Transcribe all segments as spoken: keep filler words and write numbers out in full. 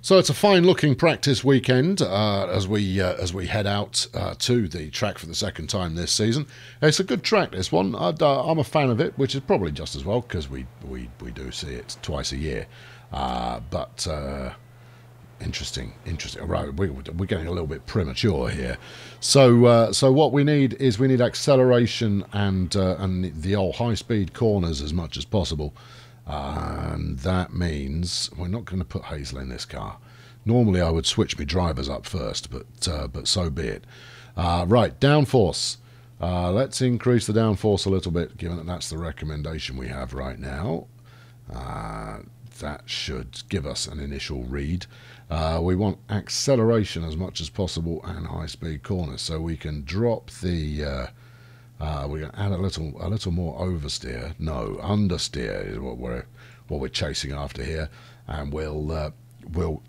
So it's a fine-looking practice weekend uh, as we uh, as we head out uh, to the track for the second time this season. It's a good track, this one. I'd, uh, I'm a fan of it, which is probably just as well because we, we we do see it twice a year. Uh, but uh, interesting, interesting. Right, we, we're getting a little bit premature here. So uh, so what we need is we need acceleration and uh, and the old high-speed corners as much as possible. And that means we're not going to put Hazel in this car. Normally I would switch my drivers up first, but uh, but so be it. Uh, right, downforce. Uh, let's increase the downforce a little bit, given that that's the recommendation we have right now. Uh, that should give us an initial read. Uh, we want acceleration as much as possible and high-speed corners, so we can drop the... Uh, Uh, we're going to add a little, a little more oversteer. No, understeer is what we're, what we're chasing after here, and we'll, uh, we'll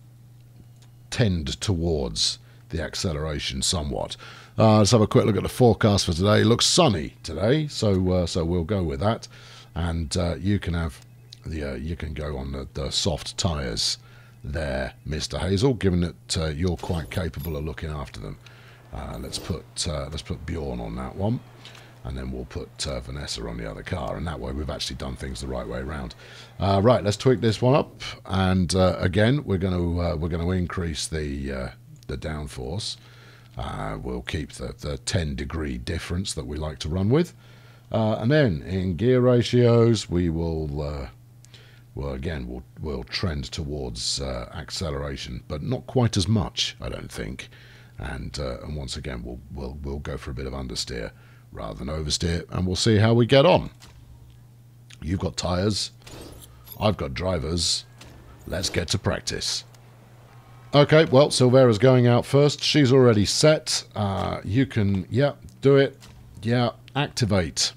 tend towards the acceleration somewhat. Uh, let's have a quick look at the forecast for today. It looks sunny today, so uh, so we'll go with that. And uh, you can have the, uh, you can go on the, the soft tyres there, Mister Hazel, given that uh, you're quite capable of looking after them. Uh, let's put, uh, let's put Bjorn on that one. And then we'll put uh, Vanessa on the other car, and that way we've actually done things the right way around. Uh, right, let's tweak this one up, and uh, again we're going to uh, we're going to increase the uh, the downforce. Uh, we'll keep the, the ten degree difference that we like to run with, uh, and then in gear ratios we will uh, well again we'll we'll trend towards uh, acceleration, but not quite as much, I don't think. And uh, and once again we'll we'll we'll go for a bit of understeer rather than oversteer, and we'll see how we get on. You've got tyres, I've got drivers, let's get to practice. Okay, well, Silvera's going out first, she's already set. Uh, you can, yeah, do it, yeah, activate.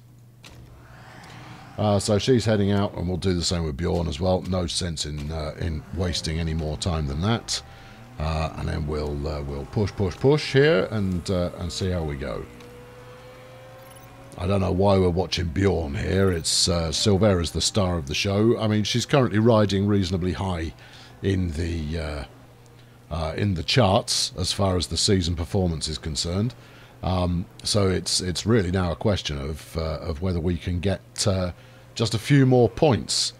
Uh, so she's heading out, and we'll do the same with Bjorn as well. No sense in, uh, in wasting any more time than that. Uh, and then we'll, uh, we'll push, push, push here, and, uh, and see how we go. I don't know why we're watching Bjorn here. It's uh, Silvera's the star of the show. I mean, she's currently riding reasonably high in the uh, uh, in the charts as far as the season performance is concerned. Um, so it's it's really now a question of uh, of whether we can get uh, just a few more points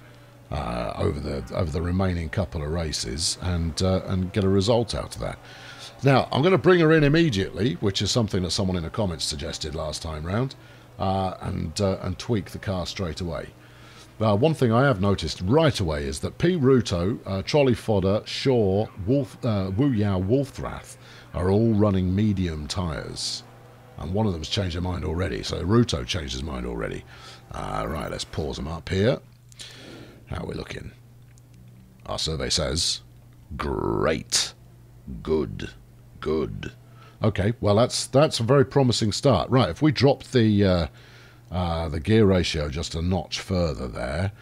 uh, over the over the remaining couple of races and uh, and get a result out of that. Now I'm going to bring her in immediately, which is something that someone in the comments suggested last time round. Uh, and uh, and tweak the car straight away. Uh, one thing I have noticed right away is that P. Ruto, uh, Trolley Fodder, Shaw, Wolf, uh, Wu Yao, Wolfrath are all running medium tyres. And one of them's changed their mind already, so Ruto changed his mind already. Uh, right, let's pause them up here. How are we looking? Our survey says, great, good, good. Okay, well that's that's a very promising start. Right, if we drop the uh, uh, the gear ratio just a notch further there,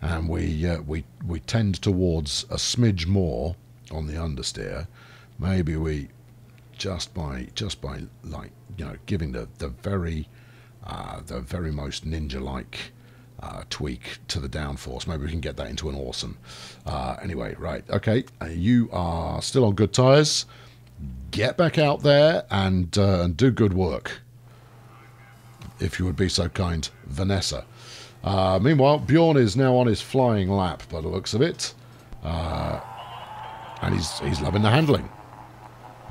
and we uh, we we tend towards a smidge more on the understeer, maybe we just by just by like you know giving the the very uh, the very most ninja-like uh, tweak to the downforce, maybe we can get that into an awesome. Uh, anyway, right, okay, uh, you are still on good tyres. Get back out there and uh, and do good work, if you would be so kind, Vanessa. Uh, meanwhile, Bjorn is now on his flying lap, by the looks of it, uh, and he's he's loving the handling.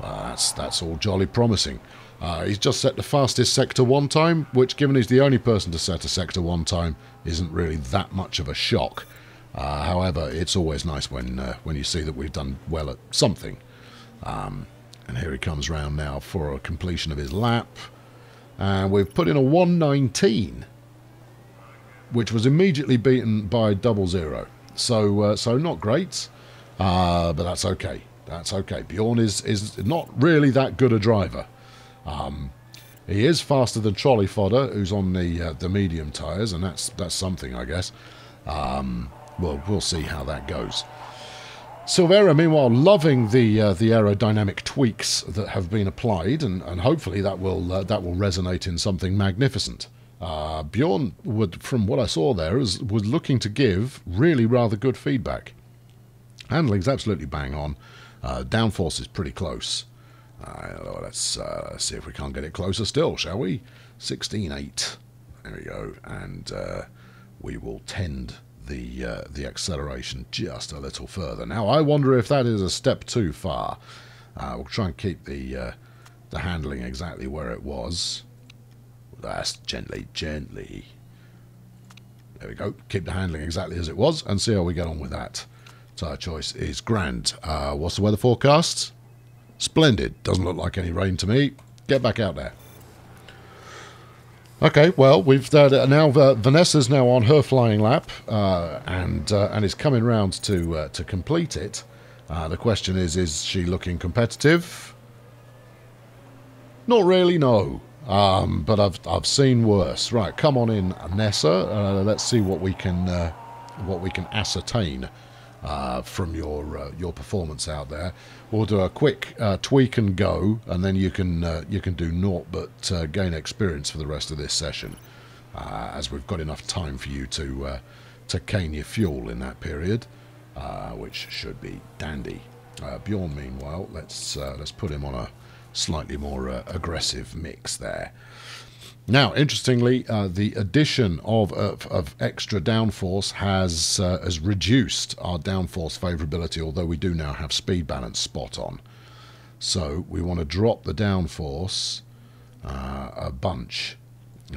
Uh, that's that's all jolly promising. Uh, he's just set the fastest sector one time, which, given he's the only person to set a sector one time, isn't really that much of a shock. Uh, however, it's always nice when uh, when you see that we've done well at something. Um, and here he comes round now for a completion of his lap, and we've put in a one nineteen, which was immediately beaten by Double Zero. So, uh, so not great, uh, but that's okay. That's okay. Bjorn is is not really that good a driver. Um, he is faster than Trolley Fodder, who's on the uh, the medium tyres, and that's that's something, I guess. Um, well, we'll see how that goes. Silvera, meanwhile, loving the uh, the aerodynamic tweaks that have been applied, and, and hopefully that will uh, that will resonate in something magnificent. Uh, Bjorn, would, from what I saw there, was, was looking to give really rather good feedback. Handling's absolutely bang on. Uh, downforce is pretty close. Uh, let's uh, see if we can't get it closer still, shall we? sixteen eight. There we go. And uh, we will tend the uh, the acceleration just a little further. Now, I wonder if that is a step too far. Uh, we'll try and keep the uh, the handling exactly where it was. That's gently, gently. There we go. Keep the handling exactly as it was and see how we get on with that. So our choice is grand. Uh, what's the weather forecast? Splendid. Doesn't look like any rain to me. Get back out there. Okay, well, we've uh, now uh, Vanessa's now on her flying lap, uh, and uh, and is coming round to uh, to complete it. Uh, the question is, is she looking competitive? Not really, no. Um, but I've I've seen worse. Right, come on in, Vanessa. Uh, let's see what we can uh, what we can ascertain uh, from your uh, your performance out there. We'll do a quick uh, tweak and go, and then you can uh, you can do naught but uh, gain experience for the rest of this session, uh, as we've got enough time for you to uh, to cane your fuel in that period, uh, which should be dandy. Uh, Bjorn, meanwhile, let's uh, let's put him on a slightly more uh, aggressive mix there. Now, interestingly, uh, the addition of, of of extra downforce has uh, has reduced our downforce favorability, although we do now have speed balance spot on. So we want to drop the downforce uh, a bunch.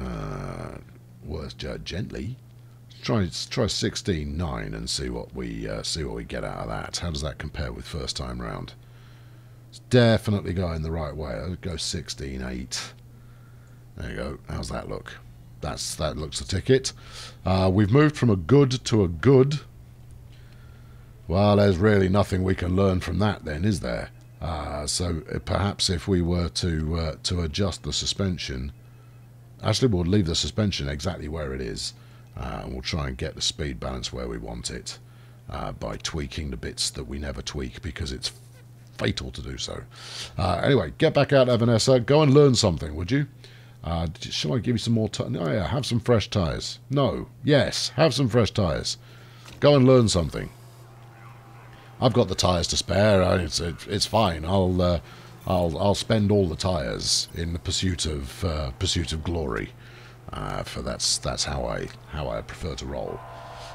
Uh, worth uh, gently. Try try sixteen nine and see what we uh, see what we get out of that. How does that compare with first time round? It's definitely going the right way. I'll go sixteen eight. There you go. How's that look? That's that looks the ticket. Uh, we've moved from a good to a good. Well, there's really nothing we can learn from that, then, is there? Uh, so perhaps if we were to uh, to adjust the suspension, actually we'll leave the suspension exactly where it is, uh, and we'll try and get the speed balance where we want it uh, by tweaking the bits that we never tweak because it's fatal to do so. Uh, anyway, get back out there, Vanessa. Go and learn something, would you? Uh, shall I give you some more time? Oh, yeah, have some fresh tyres. No. Yes, have some fresh tyres. Go and learn something. I've got the tyres to spare. It's, it's fine. I'll, uh, I'll, I'll spend all the tyres in the pursuit of uh, pursuit of glory. Uh, for that's that's how I how I prefer to roll.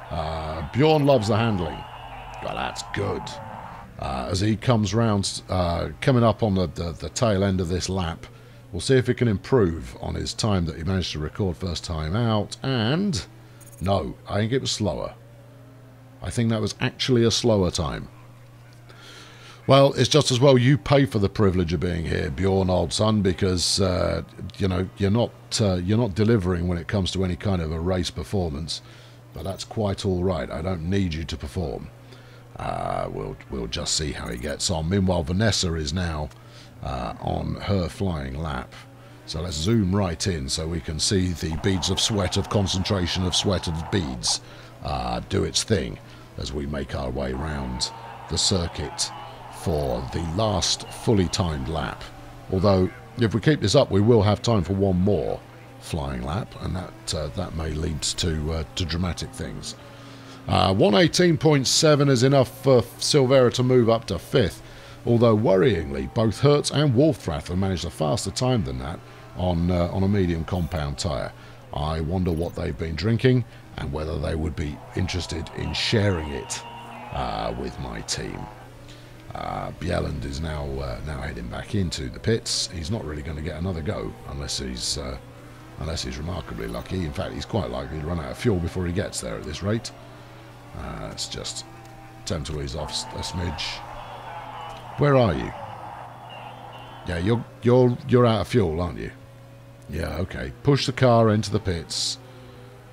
Uh, Bjorn loves the handling. Well, that's good. Uh, as he comes round, uh, coming up on the, the, the tail end of this lap, we'll see if he can improve on his time that he managed to record first time out. And no, I think it was slower. I think that was actually a slower time. Well, it's just as well you pay for the privilege of being here, Bjorn, old son, because uh, you know you're not uh, you're not delivering when it comes to any kind of a race performance. But that's quite all right. I don't need you to perform. Uh, we'll, we'll just see how he gets on. Meanwhile, Vanessa is now uh, on her flying lap. So let's zoom right in so we can see the beads of sweat, of concentration of sweat, of beads uh, do its thing as we make our way round the circuit for the last fully timed lap. Although, if we keep this up, we will have time for one more flying lap, and that, uh, that may lead to, uh, to dramatic things. Uh, one eighteen point seven is enough for Silvera to move up to fifth, although worryingly both Hertz and Wolfrath have managed a faster time than that on, uh, on a medium compound tyre. I wonder what they've been drinking and whether they would be interested in sharing it uh, with my team. Uh, Bjelland is now, uh, now heading back into the pits. He's not really going to get another go unless he's, uh, unless he's remarkably lucky. In fact, he's quite likely to run out of fuel before he gets there at this rate. Uh, let's just attempt to ease off a smidge. Where are you? Yeah, you're you're you're out of fuel, aren't you? Yeah, okay. Push the car into the pits.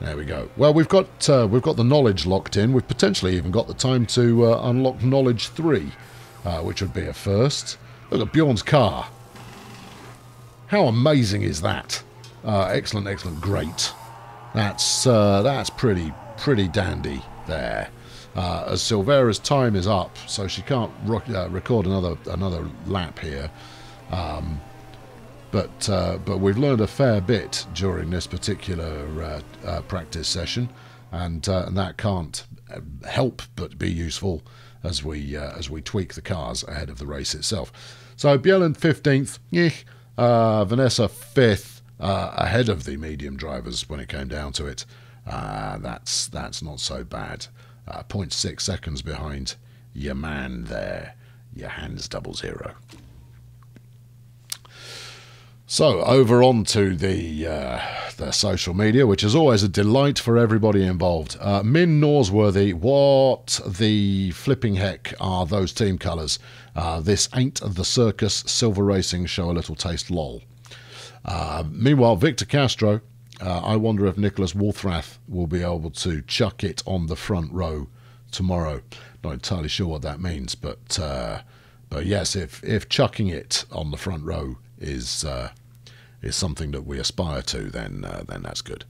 There we go. Well, we've got uh, we've got the knowledge locked in. We've potentially even got the time to uh, unlock knowledge three, uh, which would be a first. Look at Bjorn's car. How amazing is that? Uh, excellent, excellent, great. That's uh, that's pretty pretty dandy. There, uh, as Silvera's time is up, so she can't uh, record another another lap here. Um, but uh, but we've learned a fair bit during this particular uh, uh, practice session, and, uh, and that can't help but be useful as we uh, as we tweak the cars ahead of the race itself. So Bjelland fifteenth, uh, Vanessa fifth, uh, ahead of the medium drivers when it came down to it. Uh, that's that's not so bad. Uh, zero point six seconds behind your man there, your Hans Double Zero. So over on to the uh, the social media, which is always a delight for everybody involved. Uh, Min Norsworthy, what the flipping heck are those team colours? Uh, this ain't the circus. Silver Racing, show a little taste, lol. Uh, meanwhile, Victor Castro, uh, I wonder if Nicholas Wolfrath will be able to chuck it on the front row tomorrow. Not entirely sure what that means, but uh, but yes, if if chucking it on the front row is uh, is something that we aspire to, then uh, then that's good.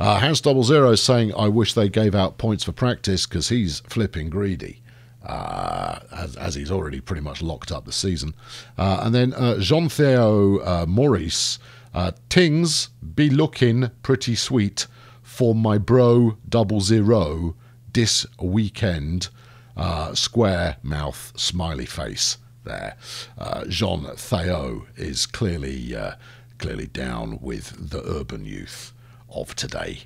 Uh, Hans Double Zero is saying, I wish they gave out points for practice, because he's flipping greedy, uh, as, as he's already pretty much locked up the season. Uh, and then uh, Jean-Théo uh, Maurice, uh, Tings be looking pretty sweet for my bro Double Zero this weekend, uh, square mouth smiley face. There, uh, Jean-Théo is clearly uh, clearly down with the urban youth of today.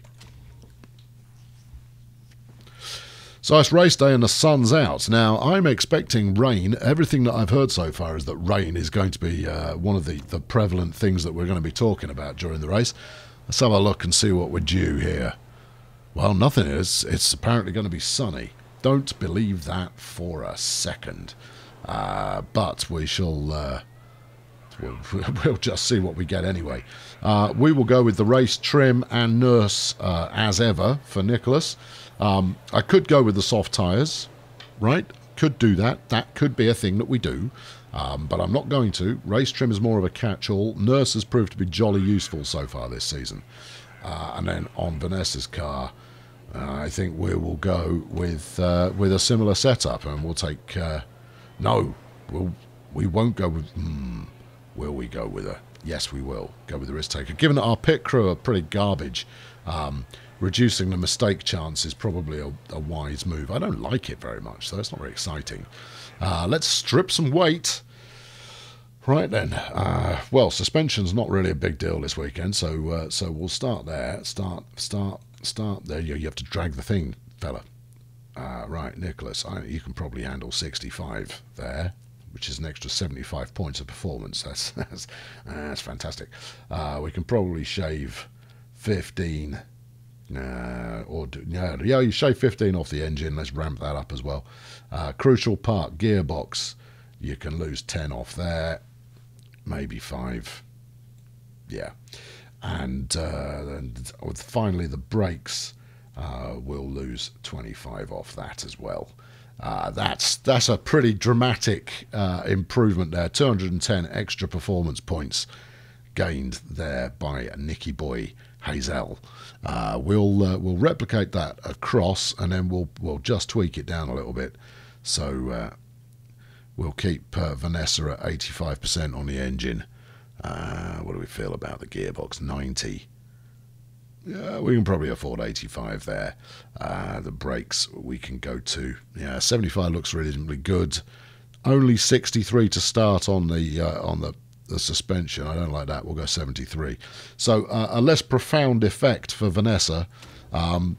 So it's race day and the sun's out. Now I'm expecting rain. Everything that I've heard so far is that rain is going to be uh, one of the, the prevalent things that we're going to be talking about during the race. Let's have a look and see what we're due here. Well, nothing is. It's apparently going to be sunny. Don't believe that for a second. Uh, but we shall uh, we'll, we'll just see what we get anyway. Uh, we will go with the race trim and nurse uh, as ever for Nicholas. um, I could go with the soft tyres, right? Could do that. That could be a thing that we do, um, but I'm not going to. Race trim is more of a catch-all. Nurse has proved to be jolly useful so far this season. Uh, and then on Vanessa's car, uh, I think we will go with uh, with a similar setup, and we'll take uh, No, we'll, we won't go with... Hmm, will we go with her? Yes, we will go with the risk taker. Given that our pit crew are pretty garbage, um, reducing the mistake chance is probably a, a wise move. I don't like it very much, though. It's not very exciting. Uh, let's strip some weight. Right then. Uh, well, suspension's not really a big deal this weekend, so uh, so we'll start there. Start, start, start there. You, you have to drag the thing, fella. Uh, right, Nicholas, I, you can probably handle sixty-five there, which is an extra seventy-five points of performance. That's that's, that's fantastic. Uh, we can probably shave fifteen, uh, or do, yeah, yeah, you shave fifteen off the engine. Let's ramp that up as well. Uh, crucial part, gearbox, you can lose ten off there, maybe five. Yeah, and, uh, and finally the brakes. Uh, we'll lose twenty-five off that as well. Uh, that's that's a pretty dramatic uh, improvement there. two hundred and ten extra performance points gained there by Nicky Boy Hazel. Uh, we'll uh, we'll replicate that across, and then we'll we'll just tweak it down a little bit. So uh, we'll keep uh, Vanessa at eighty-five percent on the engine. Uh, what do we feel about the gearbox? ninety. Yeah, we can probably afford eighty-five there. Uh, the brakes we can go to. Yeah, seventy-five looks reasonably good. Only sixty-three to start on the uh, on the, the suspension. I don't like that. We'll go seventy-three. So uh, a less profound effect for Vanessa, um,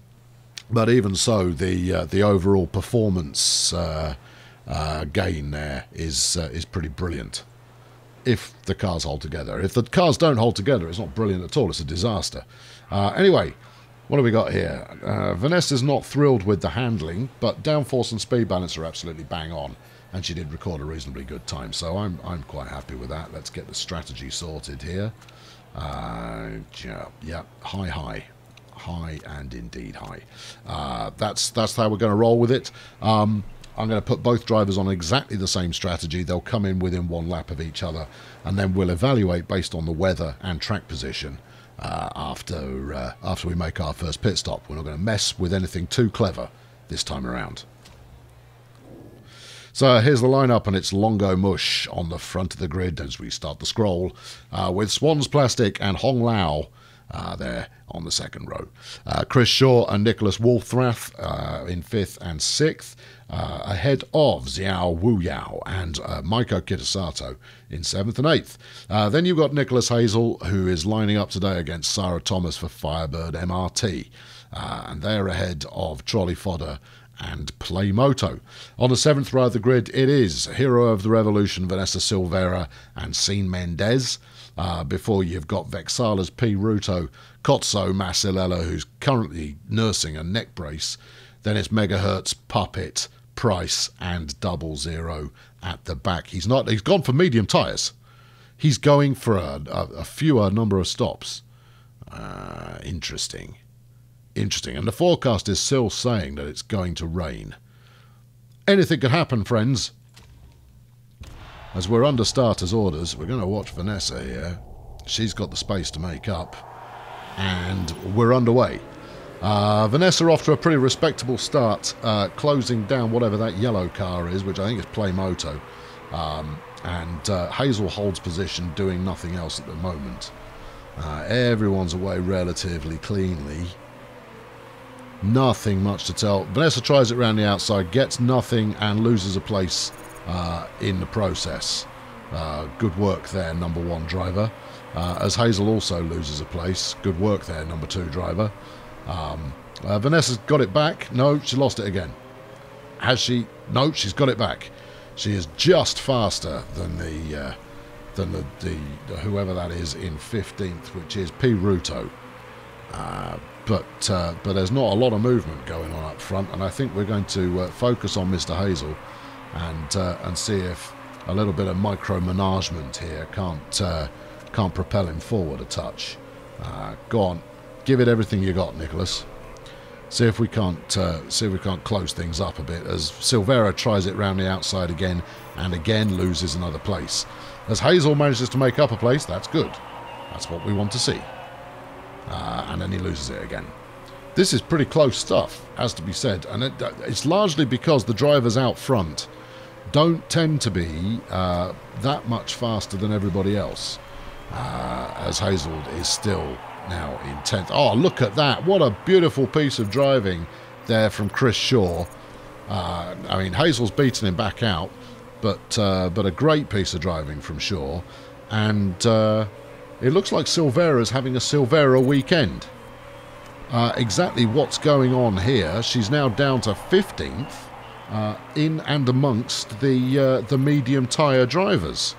but even so, the uh, the overall performance uh, uh, gain there is uh, is pretty brilliant. If the cars hold together. If the cars don't hold together, it's not brilliant at all. It's a disaster. Uh, anyway, what have we got here? Uh, Vanessa's not thrilled with the handling, but downforce and speed balance are absolutely bang on, and she did record a reasonably good time, so I'm I'm quite happy with that. Let's get the strategy sorted here. Uh, yeah, yeah, high, high, high, and indeed high. Uh, that's that's how we're going to roll with it. Um, I'm going to put both drivers on exactly the same strategy. They'll come in within one lap of each other, and then we'll evaluate based on the weather and track position. Uh, after uh, after we make our first pit stop. We're not going to mess with anything too clever this time around. So here's the lineup, and it's Longo Mush on the front of the grid as we start the scroll, uh, with Swan's Plastic and Hong Lao uh, there on the second row. Uh, Chris Shaw and Nicholas Wolfrath uh, in fifth and sixth, uh, ahead of Xiao Wuyao and uh, Maiko Kitasato in seventh and eighth. Uh, then you've got Nicholas Hazel, who is lining up today against Sarah Thomas for Firebird M R T. Uh, and they're ahead of Trolley Fodder and Playmoto. On the seventh row of the grid, it is Hero of the Revolution, Vanessa Silvera and Sein Mendez. Uh, before you've got Vexala's P. Ruto, Kotso Masilella, who's currently nursing a neck brace. Then it's Megahertz, Puppet, Price and Double Zero at the back. He's not. He's gone for medium tyres. He's going for a, a, a fewer number of stops. Uh, interesting. Interesting. And the forecast is still saying that it's going to rain. Anything could happen, friends. As we're under starters' orders, we're going to watch Vanessa here. She's got the space to make up. And we're underway. Uh, Vanessa off to a pretty respectable start, uh, closing down whatever that yellow car is, which I think is Playmoto. Um, and uh, Hazel holds position, doing nothing else at the moment. Uh, everyone's away relatively cleanly. Nothing much to tell. Vanessa tries it around the outside, gets nothing, and loses a place uh, in the process. Uh, good work there, number one driver. Uh, as Hazel also loses a place. Good work there, number two driver. Um, uh, Vanessa's got it back. No, she lost it again. Has she? No, she's got it back. She is just faster than the uh, than the, the, the whoever that is in fifteenth, which is P. Ruto. Uh, But uh, but there's not a lot of movement going on up front, and I think we're going to uh, focus on Mister Hazel and uh, and see if a little bit of micromanagement here can't uh, can't propel him forward a touch. Uh, go on, give it everything you got, Nicholas. See if we can't uh, see if we can't close things up a bit. As Silvera tries it round the outside again and again loses another place. As Hazel manages to make up a place, that's good. That's what we want to see. Uh, and then he loses it again. This is pretty close stuff, has to be said, and it, it's largely because the drivers out front don't tend to be uh, that much faster than everybody else, uh, as Hazel is still now in tenth. Oh, look at that. What a beautiful piece of driving there from Chris Shaw. Uh, I mean, Hazel's beaten him back out, but, uh, but a great piece of driving from Shaw, and... Uh, it looks like Silvera's having a Silvera weekend. Uh, exactly what's going on here. She's now down to fifteenth uh, in and amongst the, uh, the medium tyre drivers.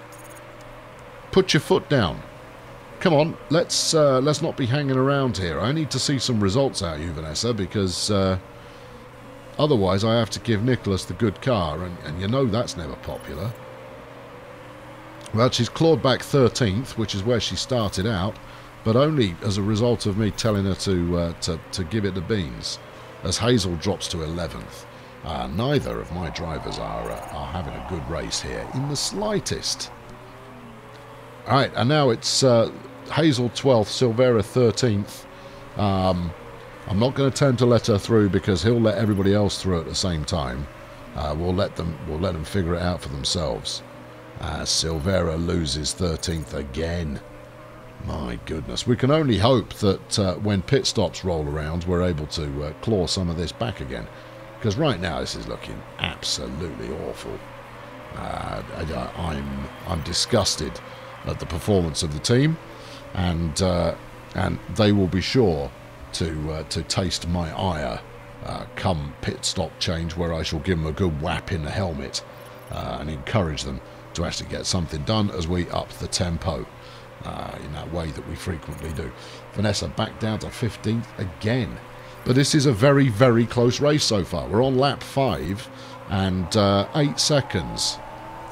Put your foot down. Come on, let's, uh, let's not be hanging around here. I need to see some results out of you, Vanessa, because uh, otherwise I have to give Nicholas the good car, and, and you know that's never popular. Well, she's clawed back thirteenth, which is where she started out, but only as a result of me telling her to uh, to, to give it the beans, as Hazel drops to eleventh. Uh, neither of my drivers are, uh, are having a good race here, in the slightest. All right, and now it's uh, Hazel twelfth, Silvera thirteenth. Um, I'm not going to attempt to let her through because he'll let everybody else through at the same time. Uh, we'll let them, we'll let them figure it out for themselves. Uh, Silvera loses thirteenth again. My goodness. We can only hope that uh, when pit stops roll around, we're able to uh, claw some of this back again. Because right now this is looking absolutely awful. Uh, I, I'm I'm disgusted at the performance of the team, and uh, and they will be sure to uh, to taste my ire uh, come pit stop change, where I shall give them a good whap in the helmet uh, and encourage them to actually get something done as we up the tempo uh, in that way that we frequently do. Vanessa back down to fifteenth again. But this is a very, very close race so far. We're on lap five, and uh, eight seconds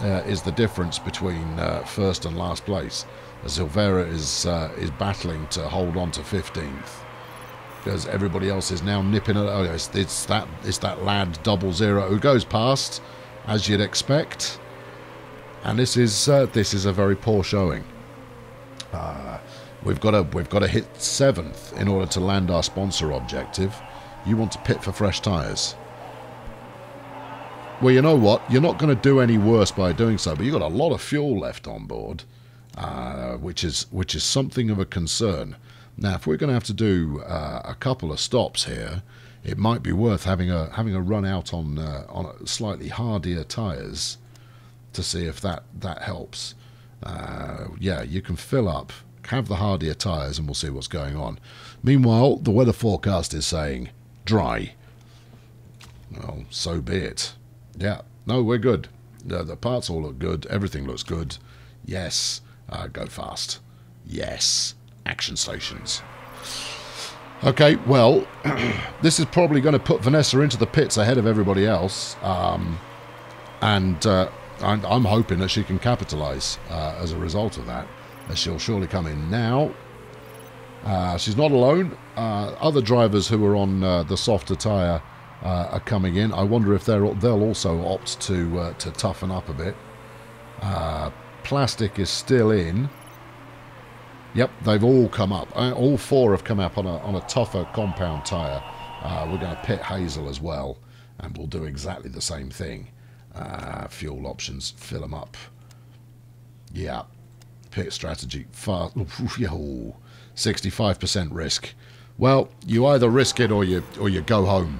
uh, is the difference between uh, first and last place. Silvera is, uh, is battling to hold on to fifteenth because everybody else is now nipping at... Oh, it's, it's, that, it's that lad Double Zero who goes past, as you'd expect. And this is uh, this is a very poor showing. Uh, we've got to we've got to hit seventh in order to land our sponsor objective. You want to pit for fresh tyres. Well, you know what? You're not going to do any worse by doing so. But you've got a lot of fuel left on board, uh, which is which is something of a concern. Now, if we're going to have to do uh, a couple of stops here, it might be worth having a having a run out on uh, on slightly hardier tyres to see if that that helps. Uh, yeah, you can fill up, have the hardier tyres, and we'll see what's going on. Meanwhile, the weather forecast is saying dry. Well, so be it. Yeah, no, we're good. The, the parts all look good. Everything looks good. Yes. Uh, go fast. Yes. Action stations. Okay, well, this is probably going to put Vanessa into the pits ahead of everybody else. Um, and uh, I'm, I'm hoping that she can capitalise uh, as a result of that. As she'll surely come in now. Uh, she's not alone. Uh, other drivers who are on uh, the softer tyre Uh, are coming in. I wonder if they're, they'll also opt to uh, to toughen up a bit. Uh, plastic is still in. Yep, they've all come up. Uh, all four have come up on a, on a tougher compound tyre. Uh, we're going to pit Hazel as well, and we'll do exactly the same thing. Uh, fuel options, fill them up. Yeah, pit strategy. sixty-five percent risk. Well, you either risk it or you or you go home.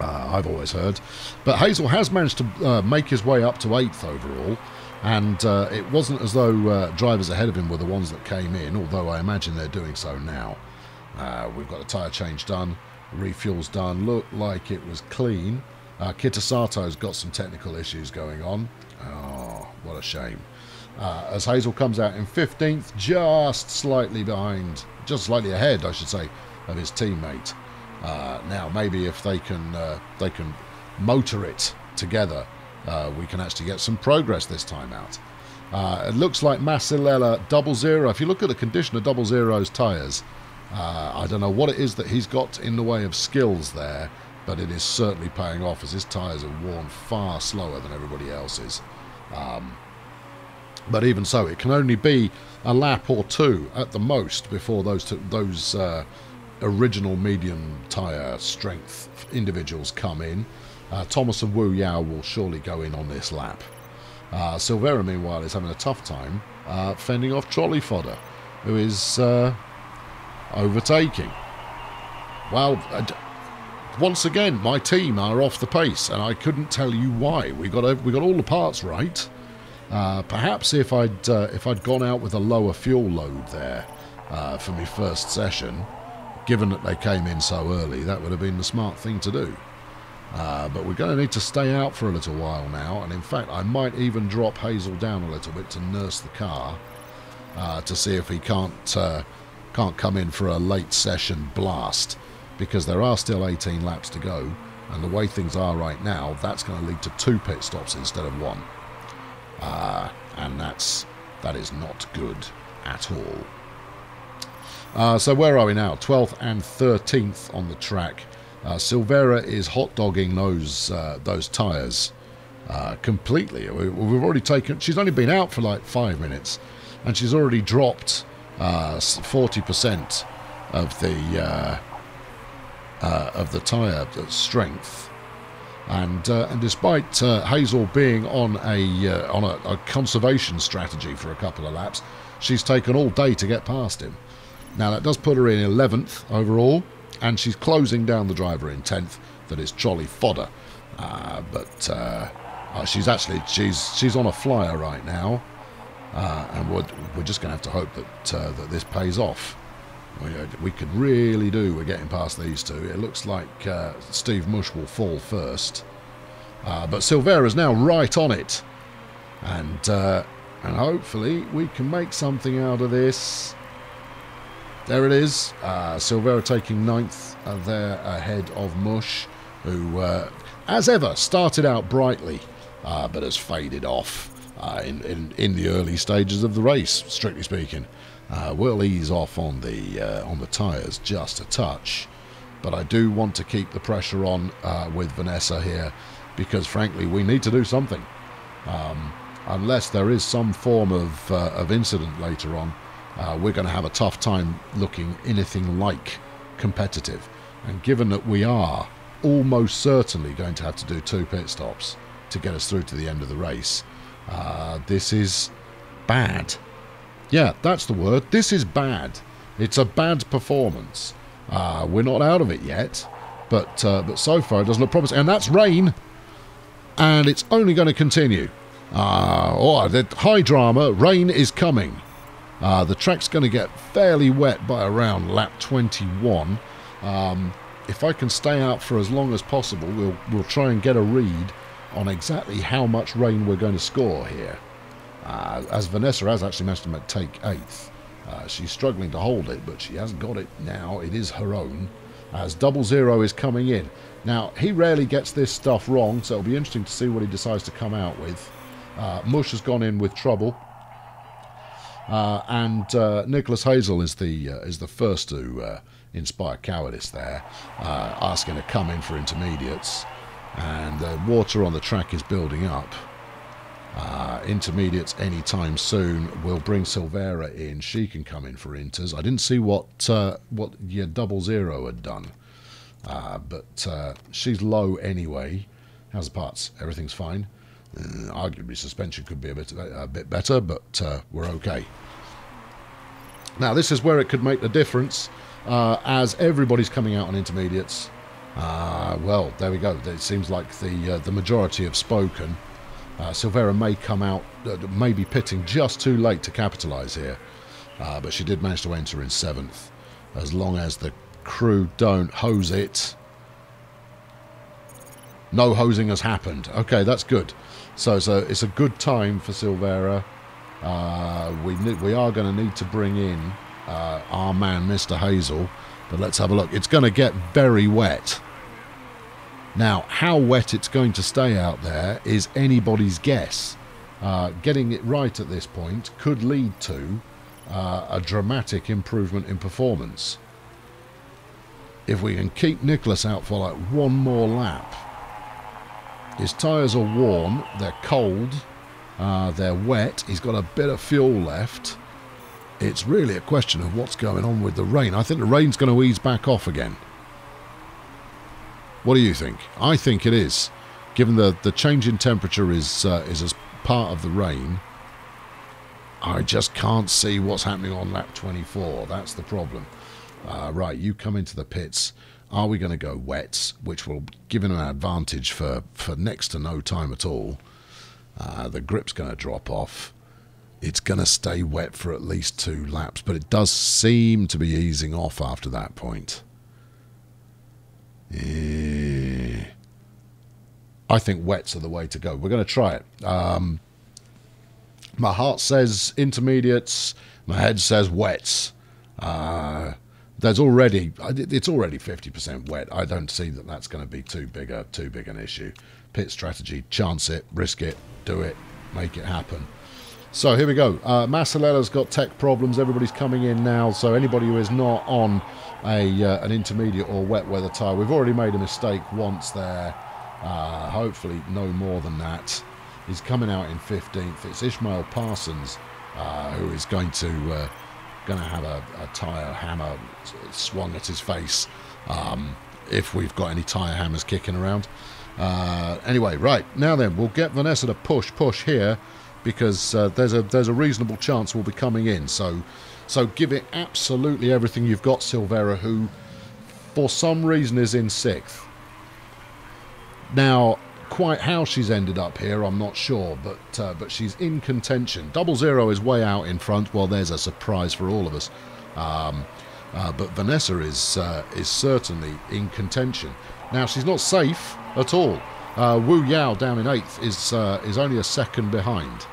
Uh, I've always heard. But Hazel has managed to uh, make his way up to eighth overall, and uh, it wasn't as though uh, drivers ahead of him were the ones that came in, although I imagine they're doing so now. Uh, we've got a tyre change done, refuels done, looked like it was clean. Uh, Kitasato's got some technical issues going on. Oh, what a shame. Uh, as Hazel comes out in fifteenth, just slightly behind, just slightly ahead, I should say, of his teammate. Uh, now maybe if they can uh, they can motor it together, uh, we can actually get some progress this time out. Uh, it looks like Masilella Double Zero. If you look at the condition of Double Zero's tyres, uh, I don't know what it is that he's got in the way of skills there, but it is certainly paying off as his tyres are worn far slower than everybody else's. Um, but even so, it can only be a lap or two at the most before those two, those. Uh, original medium tyre strength individuals come in. Uh, Thomas and Wu Yao will surely go in on this lap. Uh, Silvera, meanwhile, is having a tough time uh, fending off Trolley Fodder, who is uh, overtaking. Well, uh, once again, my team are off the pace, and I couldn't tell you why. We got we got all the parts right. Uh, perhaps if I'd uh, if I'd gone out with a lower fuel load there uh, for my first session. Given that they came in so early, that would have been the smart thing to do. Uh, but we're going to need to stay out for a little while now, and in fact I might even drop Hazel down a little bit to nurse the car uh, to see if he can't, uh, can't come in for a late session blast, because there are still eighteen laps to go, and the way things are right now, that's going to lead to two pit stops instead of one. Uh, and that's, that is not good at all. Uh, so where are we now? twelfth and thirteenth on the track. Uh, Silvera is hot-dogging those uh, those tyres uh, completely. We, we've already taken... She's only been out for like five minutes, and she's already dropped uh, forty percent of the uh, uh, of the tyre strength. And uh, and despite uh, Hazel being on a uh, on a, a conservation strategy for a couple of laps, she's taken all day to get past him. Now that does put her in eleventh overall, and she's closing down the driver in tenth. That is Trolley Fodder, uh, but uh, uh, she's actually she's she's on a flyer right now, uh, and we're we're just going to have to hope that uh, that this pays off. We, we could really do. We're getting past these two. It looks like uh, Steve Mush will fall first, uh, but Silvera's now right on it, and uh, and hopefully we can make something out of this. There it is, uh, Silvera taking ninth uh, there ahead of Mush, who, uh, as ever, started out brightly, uh, but has faded off uh, in, in, in the early stages of the race, strictly speaking. Uh, we'll ease off on the, uh, on the tyres just a touch, but I do want to keep the pressure on uh, with Vanessa here, because, frankly, we need to do something. Um, unless there is some form of, uh, of incident later on, Uh, we're going to have a tough time looking anything like competitive. And given that we are almost certainly going to have to do two pit stops to get us through to the end of the race, uh, this is bad. Yeah, that's the word. This is bad. It's a bad performance. Uh, we're not out of it yet, but uh, but so far it doesn't look promising. And that's rain, and it's only going to continue. Uh, oh, the high drama. Rain is coming. Uh, the track's going to get fairly wet by around lap twenty-one. Um, if I can stay out for as long as possible, we'll we'll try and get a read on exactly how much rain we're going to score here. Uh, as Vanessa has actually managed to take eighth. Uh, she's struggling to hold it, but she hasn't got it now. It is her own, as Double Zero is coming in. Now, he rarely gets this stuff wrong, so it'll be interesting to see what he decides to come out with. Uh, Mush has gone in with trouble. Uh, and uh, Nicholas Hazel is the uh, is the first to uh, inspire cowardice there, uh, asking to come in for intermediates. And the uh, water on the track is building up. Uh, intermediates anytime soon will bring Silvera in. She can come in for inters. I didn't see what uh, what your Double Zero had done, uh, but uh, she's low anyway. How's the parts? Everything's fine. Mm, arguably, suspension could be a bit a bit better, but uh, we're okay. Now this is where it could make the difference, uh, as everybody's coming out on intermediates. Uh, well, there we go. It seems like the uh, the majority have spoken. Uh, Silvera may come out, uh, may be pitting just too late to capitalise here, uh, but she did manage to enter in seventh. As long as the crew don't hose it. No hosing has happened. Okay, that's good. So, so it's a good time for Silvera. Uh, we we are going to need to bring in uh, our man, Mister Hazel. But let's have a look. It's going to get very wet. Now, how wet it's going to stay out there is anybody's guess. Uh, getting it right at this point could lead to uh, a dramatic improvement in performance. If we can keep Nicholas out for like one more lap. His tyres are worn, they're cold, uh, they're wet, he's got a bit of fuel left. It's really a question of what's going on with the rain. I think the rain's going to ease back off again. What do you think? I think it is, given the the change in temperature is uh, is as part of the rain. I just can't see what's happening on lap twenty-four. That's the problem. Uh, right, you come into the pits. Are we going to go wets, which will give him an advantage for for next to no time at all? Uh, the grip's going to drop off. It's going to stay wet for at least two laps, but it does seem to be easing off after that point. Yeah. I think wets are the way to go. We're going to try it. Um, my heart says intermediates. My head says wets. Uh, there's already it's already fifty percent wet. I don't see that that's going to be too big a too big an issue. Pit strategy: chance it, risk it, do it, make it happen. So here we go. Uh, Masilella's got tech problems. Everybody's coming in now. So anybody who is not on a uh, an intermediate or wet weather tyre, we've already made a mistake once there. Uh, hopefully no more than that. He's coming out in fifteenth. It's Ishmael Parsons uh, who is going to uh, going to have a, a tyre hammer swung at his face um, if we've got any tyre hammers kicking around. Uh, anyway, right now then, we'll get Vanessa to push push here, because uh, there's a there's a reasonable chance we'll be coming in. So so give it absolutely everything you've got, Silvera, who for some reason is in sixth. Now, quite how she's ended up here, I'm not sure, but uh, but she's in contention. Double Zero is way out in front. Well, there's a surprise for all of us. Um, uh, but Vanessa is uh, is certainly in contention. Now, she's not safe at all. Uh, Wu Yao down in eighth is uh, is only a second behind.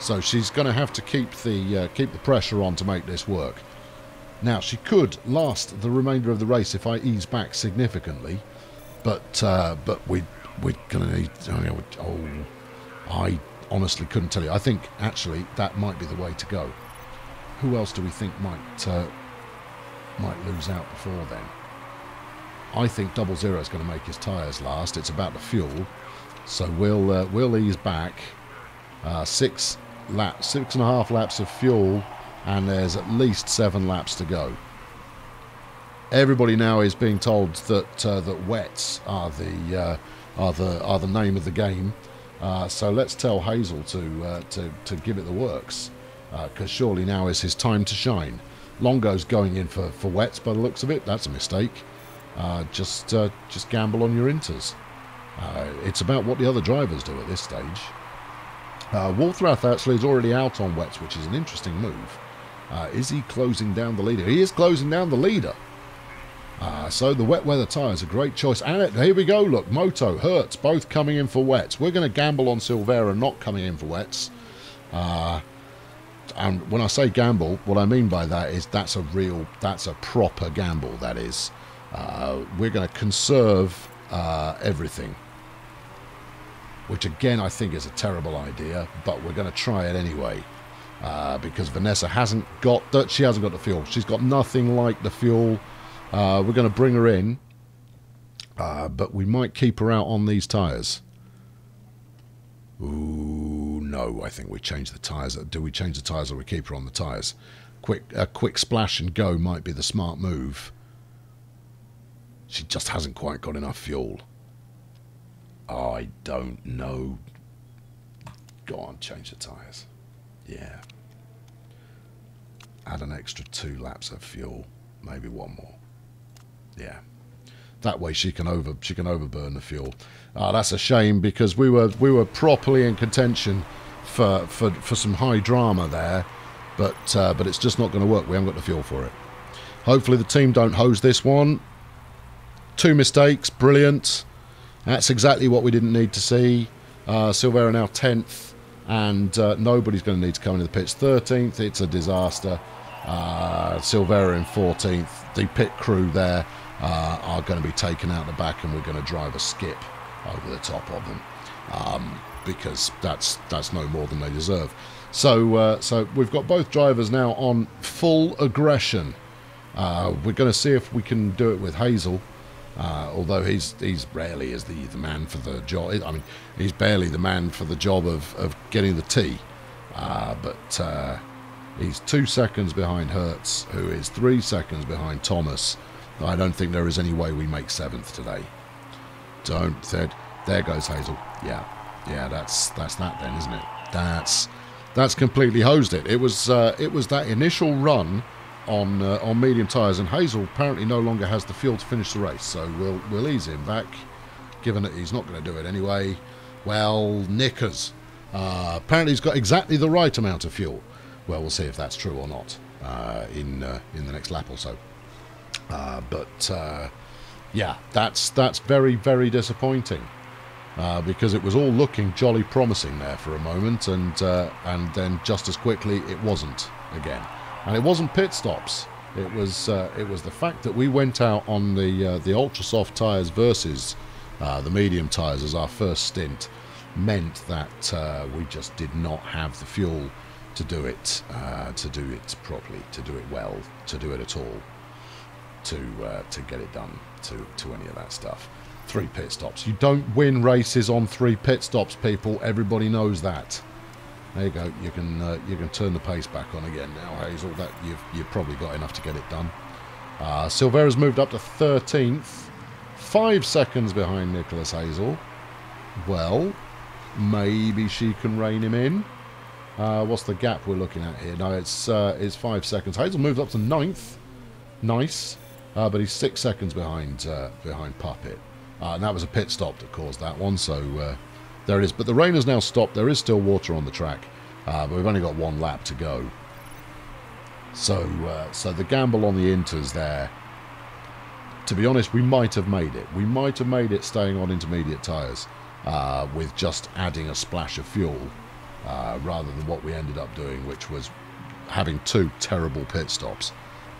So she's going to have to keep the uh, keep the pressure on to make this work. Now, she could last the remainder of the race if I ease back significantly, but uh, but we we're going to need. Oh, oh, I honestly couldn't tell you. I think actually that might be the way to go. Who else do we think might uh, might lose out before then? I think Double Zero is going to make his tyres last. It's about the fuel, so we'll uh, we'll ease back. Uh, six laps, six and a half laps of fuel, and there's at least seven laps to go. Everybody now is being told that uh, that wets are the uh, are the are the name of the game. Uh, so let's tell Hazel to uh, to to give it the works, because uh, surely now is his time to shine. Longo's going in for, for wets by the looks of it. That's a mistake. Uh, just uh, just gamble on your inters. Uh, it's about what the other drivers do at this stage. Uh, Wolfrath actually is already out on wets, which is an interesting move. Uh, is he closing down the leader? He is closing down the leader. Uh, so the wet weather tyre is a great choice. And it, here we go, look, Moto, Hertz, both coming in for wets. We're going to gamble on Silvera not coming in for wets. Uh, and when I say gamble, what I mean by that is that's a real, that's a proper gamble, that is. Uh, we're going to conserve uh, everything, which again I think is a terrible idea, but we're going to try it anyway. Uh, because Vanessa hasn't got, she hasn't got the fuel. She's got nothing like the fuel. Uh, we're going to bring her in, uh, but we might keep her out on these tyres. Ooh, no, I think we change the tyres. Do we change the tyres or we keep her on the tyres? Quick, a quick splash and go might be the smart move. She just hasn't quite got enough fuel. I don't know. Go on, change the tyres. Yeah. Add an extra two laps of fuel, maybe one more. Yeah, that way she can over she can overburn the fuel. Ah, oh, that's a shame because we were we were properly in contention for for for some high drama there, but uh, but it's just not going to work. We haven't got the fuel for it. Hopefully the team don't hose this one. Two mistakes, brilliant. That's exactly what we didn't need to see. Uh, Silvera now tenth. And uh, nobody's going to need to come into the pits. thirteenth, it's a disaster. Uh, Silvera in fourteenth. The pit crew there uh, are going to be taken out the back, and we're going to drive a skip over the top of them um, because that's that's no more than they deserve. So uh, so we've got both drivers now on full aggression. Uh, we're going to see if we can do it with Hazel. Uh, although he's he's rarely is the the man for the job. I mean, he's barely the man for the job of of getting the tee. Uh, but uh, he's two seconds behind Hertz, who is three seconds behind Thomas. I don't think there is any way we make seventh today. Don't said. There goes Hazel. Yeah, yeah. That's that's that then, isn't it? That's that's completely hosed it. It was uh, it was that initial run on uh, on medium tyres, and Hazel apparently no longer has the fuel to finish the race, so we'll we'll ease him back, given that he's not going to do it anyway. Well, knickers. Uh, apparently he's got exactly the right amount of fuel. Well, we'll see if that's true or not uh, in uh, in the next lap or so. Uh, but uh, yeah, that's that's very very disappointing uh, because it was all looking jolly promising there for a moment, and uh, and then just as quickly it wasn't again. And it wasn't pit stops. It was uh, it was the fact that we went out on the uh, the ultra soft tyres versus uh, the medium tyres as our first stint meant that uh, we just did not have the fuel to do it uh, to do it properly, to do it well, to do it at all, to uh, to get it done, to to any of that stuff. Three pit stops. You don't win races on three pit stops, people. Everybody knows that. There you go. You can uh, you can turn the pace back on again now, Hazel. That you've you've probably got enough to get it done. Uh, Silvera's moved up to thirteenth, five seconds behind Nicholas Hazel. Well, maybe she can rein him in. Uh, what's the gap we're looking at here? No, it's uh, it's five seconds. Hazel moves up to ninth. Nice, uh, but he's six seconds behind uh, behind Puppet. Uh, and that was a pit stop that caused that one. So. Uh, There it is, but the rain has now stopped. There is still water on the track, uh, but we've only got one lap to go. So, uh, so the gamble on the inters there. To be honest, we might have made it. We might have made it staying on intermediate tyres uh, with just adding a splash of fuel uh, rather than what we ended up doing, which was having two terrible pit stops.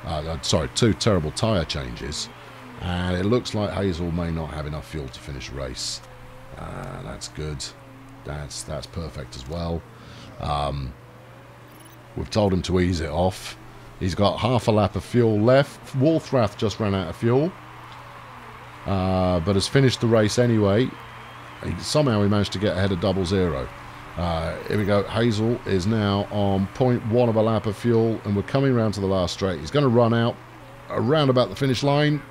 Uh, sorry, two terrible tyre changes, and it looks like Hazel may not have enough fuel to finish the race. Uh, that's good. That's that's perfect as well. Um, we've told him to ease it off. He's got half a lap of fuel left. Wolfrath just ran out of fuel, uh, but has finished the race anyway. He, somehow he managed to get ahead of Double Zero. Uh, here we go. Hazel is now on point one of a lap of fuel, and we're coming round to the last straight. He's going to run out around about the finish line,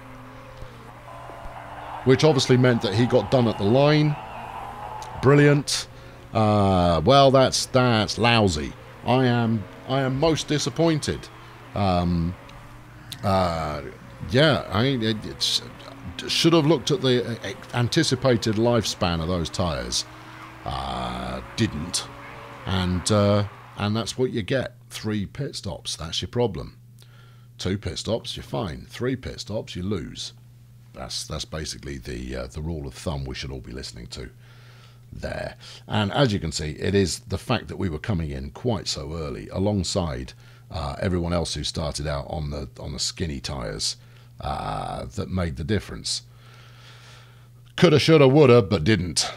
which obviously meant that he got done at the line. Brilliant. Uh, well, that's that's lousy. I am I am most disappointed um, Uh, yeah, I mean, it, it's, should have looked at the anticipated lifespan of those tyres. Uh, didn't. And, uh, and that's what you get. Three pit stops, that's your problem. Two pit stops, you're fine. Three pit stops, you lose. That's that's basically the uh, the rule of thumb we should all be listening to there. And as you can see, it is the fact that we were coming in quite so early, alongside uh, everyone else who started out on the on the skinny tyres, uh, that made the difference. Coulda, shoulda, woulda, but didn't.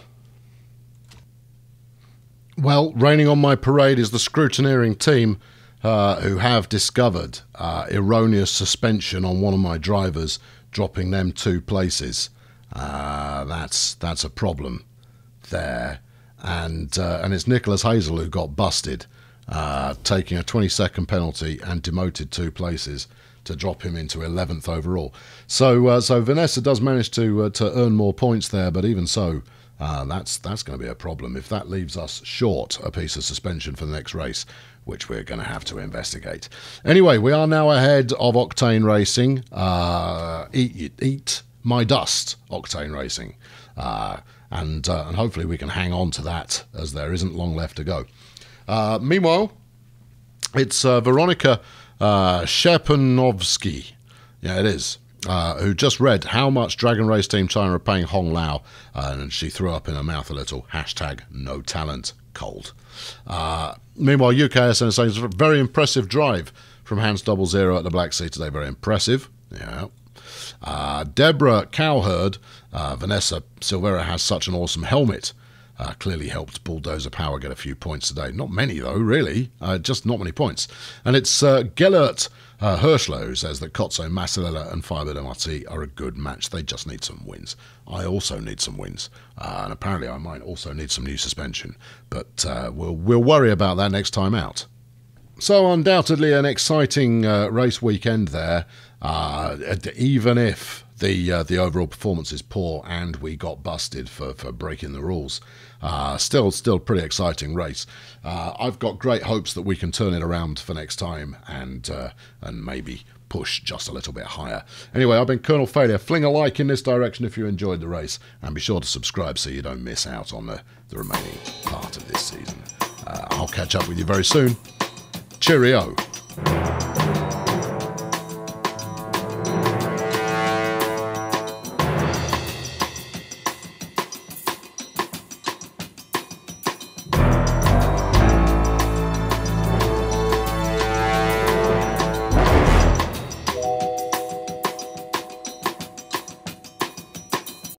Well, raining on my parade is the scrutineering team, uh, who have discovered uh, erroneous suspension on one of my drivers, dropping them two places. Uh, that's that's a problem there. And uh, and it's Nicholas Hazel who got busted, uh, taking a twenty second penalty and demoted two places to drop him into eleventh overall. So uh, so Vanessa does manage to uh, to earn more points there, but even so, uh, that's that's going to be a problem if that leaves us short a piece of suspension for the next race, which we're going to have to investigate. Anyway, we are now ahead of Octane Racing. Uh, eat, eat my dust, Octane Racing. Uh, and, uh, and hopefully we can hang on to that, as there isn't long left to go. Uh, meanwhile, it's uh, Veronica uh, Shepanovsky. Yeah, it is. Uh, who just read how much Dragon Race Team China are paying Hong Lao, uh, and she threw up in her mouth a little. Hashtag no talent. Cold. Uh, meanwhile, U K S N is saying it's a very impressive drive from Hans Double Zero at the Black Sea today. Very impressive. Yeah. Uh, Deborah Cowherd, uh, Vanessa Silvera has such an awesome helmet. Uh, clearly helped Bulldozer Power get a few points today. Not many, though, really. Uh, just not many points. And it's uh, Gellert uh, Hirschlow who says that Kotso Masilella and Firebird M R T are a good match. They just need some wins. I also need some wins. Uh, and apparently I might also need some new suspension. But uh, we'll, we'll worry about that next time out. So undoubtedly an exciting uh, race weekend there. Uh, even if the uh, the overall performance is poor and we got busted for, for breaking the rules. Uh, still, still pretty exciting race. Uh, I've got great hopes that we can turn it around for next time and uh, and maybe push just a little bit higher. Anyway, I've been Colonel Failure. Fling a like in this direction if you enjoyed the race, and be sure to subscribe so you don't miss out on the, the remaining part of this season. Uh, I'll catch up with you very soon. Cheerio.